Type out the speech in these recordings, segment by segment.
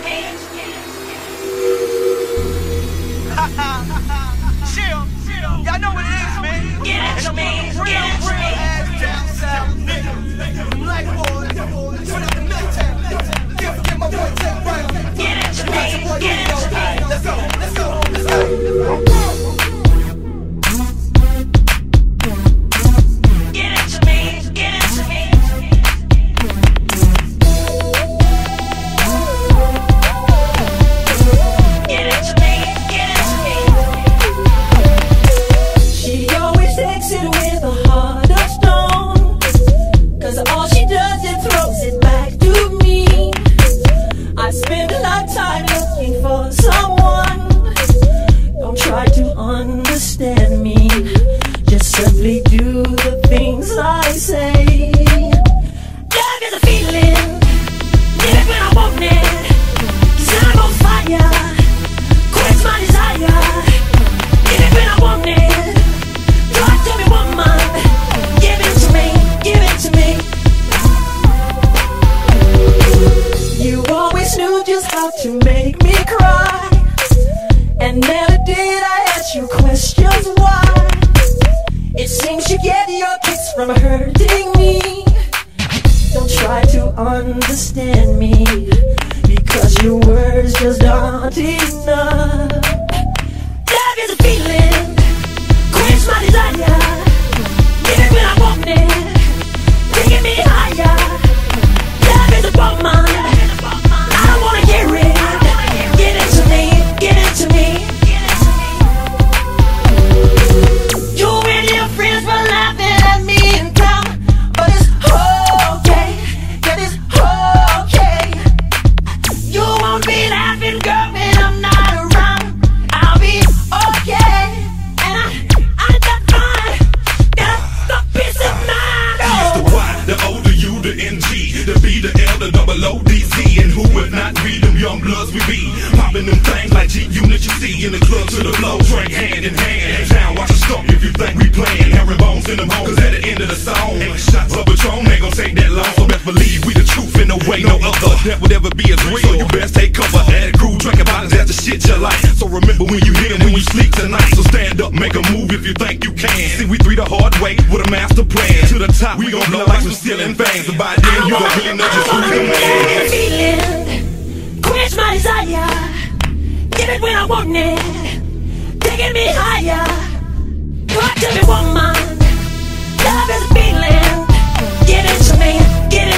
Chill, chill. Y'all know what it is, man. Get it, and man. Real, real ass down south nigga. I'm like, boy, put out the military. Give my boy 10 right. Get it, man. Get it. All right, let's go, let's go, let's go.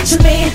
To me.